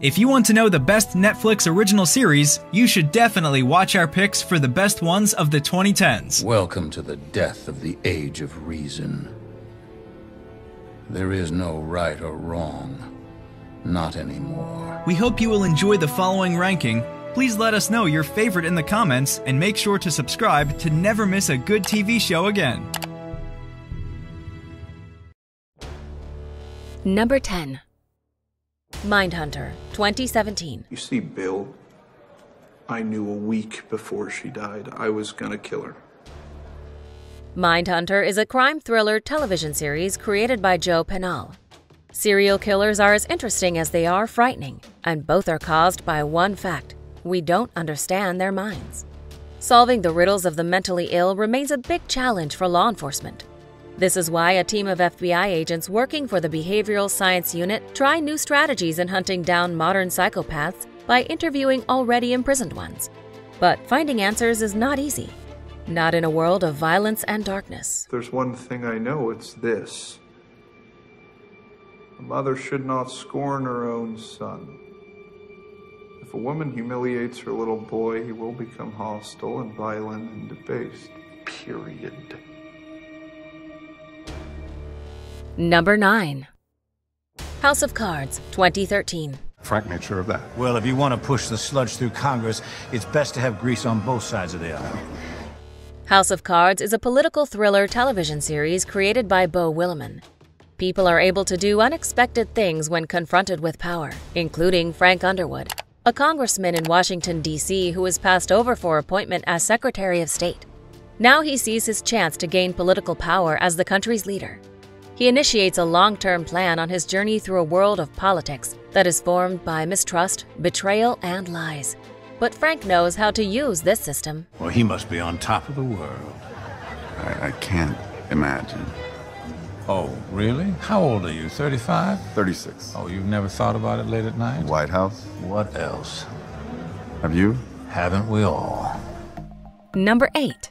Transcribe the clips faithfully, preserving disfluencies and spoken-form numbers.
If you want to know the best Netflix original series, you should definitely watch our picks for the best ones of the twenty tens. Welcome to the death of the age of reason. There is no right or wrong. Not anymore. We hope you will enjoy the following ranking. Please let us know your favorite in the comments and make sure to subscribe to never miss a good T V show again. Number ten. Mindhunter, twenty seventeen. You see, Bill, I knew a week before she died I was gonna kill her. Mindhunter is a crime thriller television series created by Joe Penhall. Serial killers are as interesting as they are frightening, and both are caused by one fact: we don't understand their minds. Solving the riddles of the mentally ill remains a big challenge for law enforcement. This is why a team of F B I agents working for the Behavioral Science Unit try new strategies in hunting down modern psychopaths by interviewing already imprisoned ones. But finding answers is not easy, not in a world of violence and darkness. There's one thing I know, it's this. A mother should not scorn her own son. If a woman humiliates her little boy, he will become hostile and violent and debased, period. Number nine. House of Cards, twenty thirteen. Frank made sure of that. Well, if you want to push the sludge through Congress, it's best to have grease on both sides of the aisle. House of Cards is a political thriller television series created by Beau Willimon. People are able to do unexpected things when confronted with power, including Frank Underwood, a congressman in Washington, D C who was passed over for appointment as Secretary of State. Now he sees his chance to gain political power as the country's leader. He initiates a long-term plan on his journey through a world of politics that is formed by mistrust, betrayal, and lies. But Frank knows how to use this system. Well, he must be on top of the world. I, I can't imagine. Oh, really? How old are you, thirty-five? thirty-six. Oh, you've never thought about it late at night? White House. What else? Have you? Haven't we all? Number eight.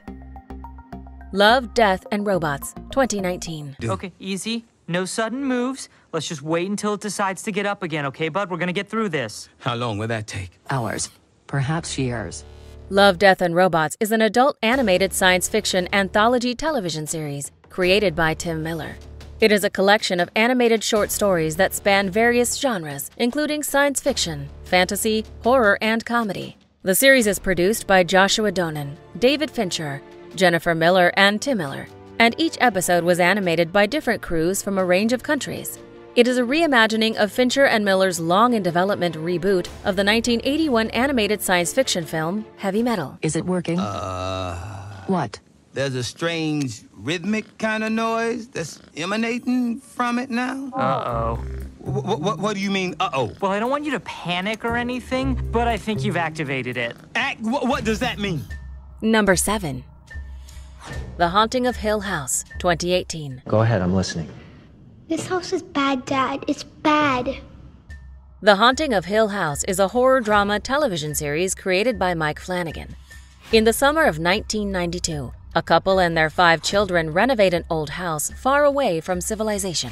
Love, Death, and Robots, twenty nineteen. Okay, easy. No sudden moves. Let's just wait until it decides to get up again, okay, bud? We're gonna get through this. How long will that take? Hours. Perhaps years. Love, Death, and Robots is an adult animated science fiction anthology television series created by Tim Miller. It is a collection of animated short stories that span various genres, including science fiction, fantasy, horror, and comedy. The series is produced by Joshua Donen, David Fincher, Jennifer Miller, and Tim Miller, and each episode was animated by different crews from a range of countries. It is a reimagining of Fincher and Miller's long-in-development reboot of the nineteen eighty-one animated science fiction film, Heavy Metal. Is it working? Uh, what? There's a strange rhythmic kind of noise that's emanating from it now. Uh-oh. What, what, what do you mean, uh-oh? Well, I don't want you to panic or anything, but I think you've activated it. Act? What, what does that mean? Number seven. The Haunting of Hill House, twenty eighteen. Go ahead, I'm listening. This house is bad, Dad. It's bad. The Haunting of Hill House is a horror drama television series created by Mike Flanagan. In the summer of nineteen ninety-two, a couple and their five children renovate an old house far away from civilization.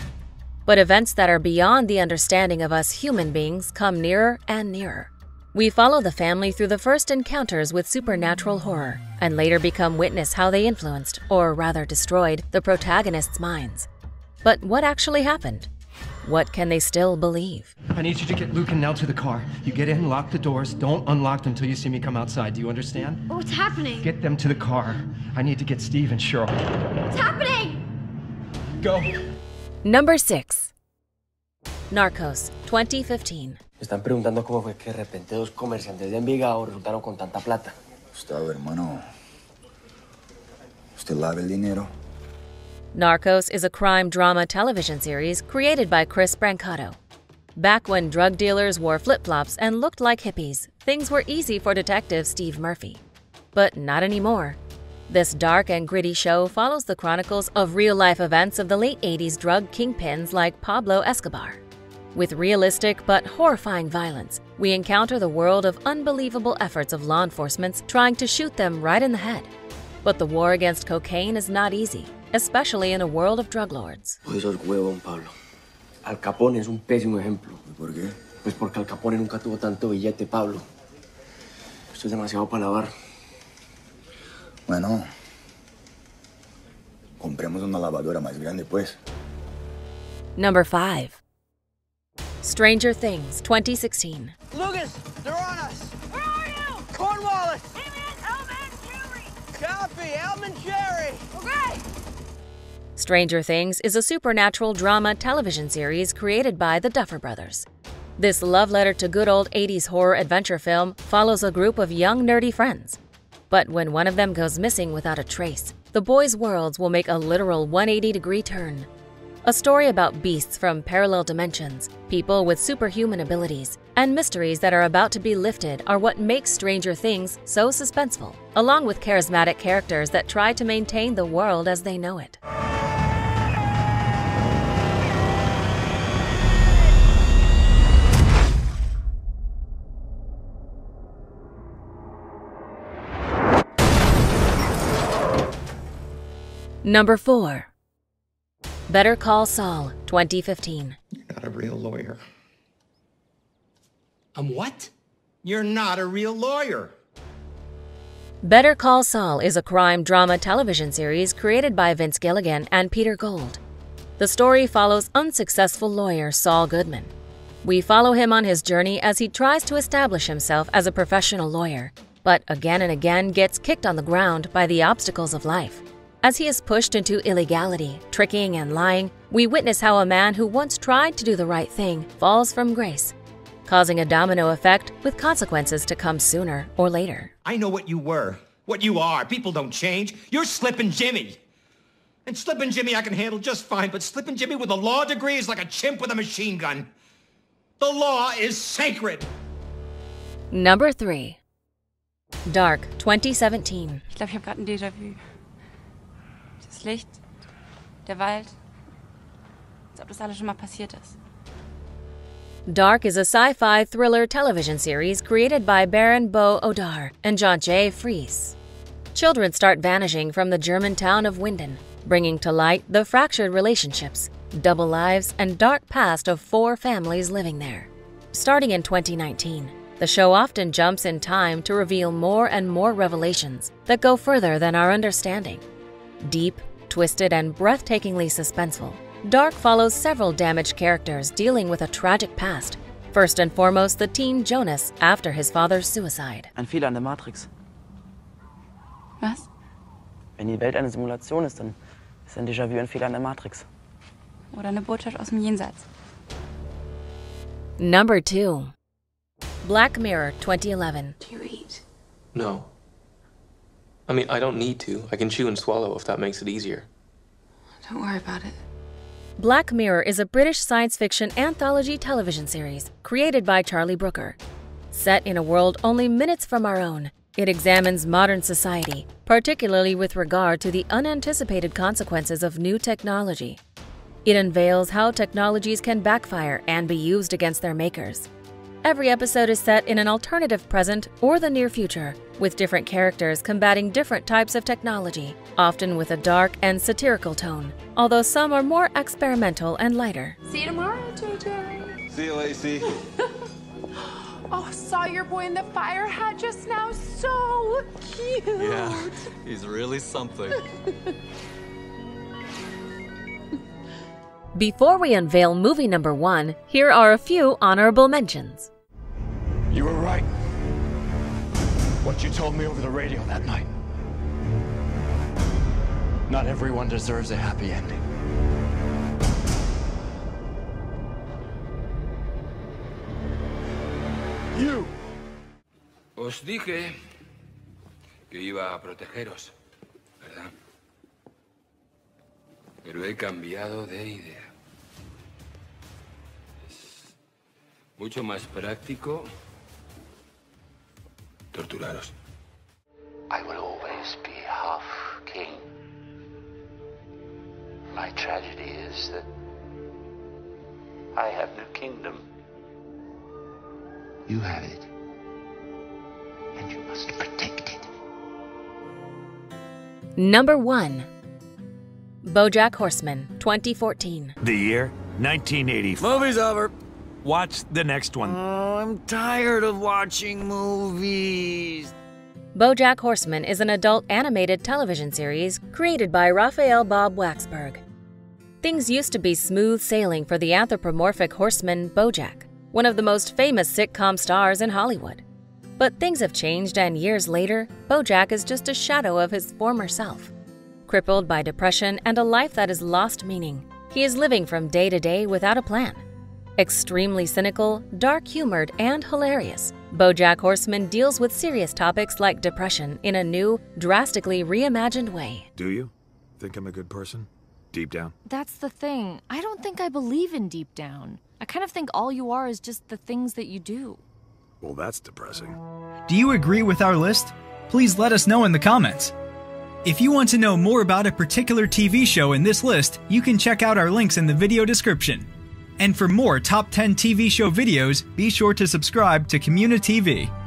But events that are beyond the understanding of us human beings come nearer and nearer. We follow the family through the first encounters with supernatural horror and later become witness how they influenced, or rather destroyed, the protagonists' minds. But what actually happened? What can they still believe? I need you to get Luke and Nell to the car. You get in, lock the doors, don't unlock them until you see me come outside. Do you understand? What's happening? Get them to the car. I need to get Steve and Cheryl. What's happening? Go. Number six. Narcos, twenty fifteen. Están preguntando cómo fue que de repente dos comerciantes de Envigado resultaron con tanta plata. Gustavo, hermano, usted lava el dinero. Narcos is a crime drama television series created by Chris Brancato. Back when drug dealers wore flip-flops and looked like hippies, things were easy for detective Steve Murphy. But not anymore. This dark and gritty show follows the chronicles of real-life events of the late eighties drug kingpins like Pablo Escobar. With realistic but horrifying violence, we encounter the world of unbelievable efforts of law enforcement trying to shoot them right in the head. But the war against cocaine is not easy, especially in a world of drug lords. Esos huevos, Pablo. Al Capone es un pésimo ejemplo. ¿Por qué? Pues porque Al Capone nunca tuvo tanto billete, Pablo. Esto es demasiado para lavar. Bueno, compremos una lavadora más grande, pues. Number five. Stranger Things, twenty sixteen. Lucas, they're on us. Where are you? Cornwallis. Hey man, Elm and Jerry. Copy, Elm and Jerry. Okay. Stranger Things is a supernatural drama television series created by the Duffer Brothers. This love letter to good old eighties horror adventure film follows a group of young nerdy friends. But when one of them goes missing without a trace, the boys' worlds will make a literal one hundred eighty degree turn. A story about beasts from parallel dimensions, people with superhuman abilities, and mysteries that are about to be lifted are what makes Stranger Things so suspenseful, along with charismatic characters that try to maintain the world as they know it. Number four. Better Call Saul, twenty fifteen. You're not a real lawyer. I'm what? You're not a real lawyer. Better Call Saul is a crime drama television series created by Vince Gilligan and Peter Gould. The story follows unsuccessful lawyer Saul Goodman. We follow him on his journey as he tries to establish himself as a professional lawyer, but again and again gets kicked on the ground by the obstacles of life. As he is pushed into illegality, tricking, and lying, we witness how a man who once tried to do the right thing falls from grace, causing a domino effect with consequences to come sooner or later. I know what you were, what you are. People don't change. You're Slippin' Jimmy. And Slippin' Jimmy I can handle just fine, but Slippin' Jimmy with a law degree is like a chimp with a machine gun. The law is sacred. Number three. Dark, twenty seventeen. I think I've gotten déjà vu. Licht, der Wald, als ob das alles schon mal passiert ist. Dark is a sci-fi thriller television series created by Baran Bo Odar and Jantje Friese. Children start vanishing from the German town of Winden, bringing to light the fractured relationships, double lives, and dark past of four families living there. Starting in twenty nineteen, the show often jumps in time to reveal more and more revelations that go further than our understanding. Deep, twisted, and breathtakingly suspenseful, Dark follows several damaged characters dealing with a tragic past. First and foremost, the teen Jonas after his father's suicide. Ein Fehler in der Matrix. Was? Wenn die Welt eine Simulation ist, dann ist ein Déjà-vu ein Fehler in der Matrix. Oder eine Botschaft aus dem Jenseits. Number two. Black Mirror, twenty eleven. Do you eat? No. I mean, I don't need to. I can chew and swallow if that makes it easier. Don't worry about it. Black Mirror is a British science fiction anthology television series created by Charlie Brooker. Set in a world only minutes from our own, it examines modern society, particularly with regard to the unanticipated consequences of new technology. It unveils how technologies can backfire and be used against their makers. Every episode is set in an alternative present or the near future, with different characters combating different types of technology, often with a dark and satirical tone, although some are more experimental and lighter. See you tomorrow, J J. See you, Lacey. Oh, saw your boy in the fire hat just now. So cute. Yeah, he's really something. Before we unveil movie number one, here are a few honorable mentions. You were right. What you told me over the radio that night. Not everyone deserves a happy ending. You. Os dije que iba a protegeros, ¿verdad? Pero he cambiado de idea. Es mucho más práctico torturaros. I will always be half king. My tragedy is that I have no kingdom. You have it. And you must protect it. Number one. BoJack Horseman, twenty fourteen. The year nineteen eighty-five. Movie's over. Watch the next one. Oh, I'm tired of watching movies. BoJack Horseman is an adult animated television series created by Raphael Bob-Waksberg. Things used to be smooth sailing for the anthropomorphic horseman BoJack, one of the most famous sitcom stars in Hollywood. But things have changed, and years later, BoJack is just a shadow of his former self. Crippled by depression and a life that has lost meaning, he is living from day to day without a plan. Extremely cynical, dark-humored, and hilarious, BoJack Horseman deals with serious topics like depression in a new, drastically reimagined way. Do you think I'm a good person? Deep down? That's the thing. I don't think I believe in deep down. I kind of think all you are is just the things that you do. Well, that's depressing. Do you agree with our list? Please let us know in the comments. If you want to know more about a particular T V show in this list, you can check out our links in the video description. And for more top ten T V show videos, be sure to subscribe to communiTV.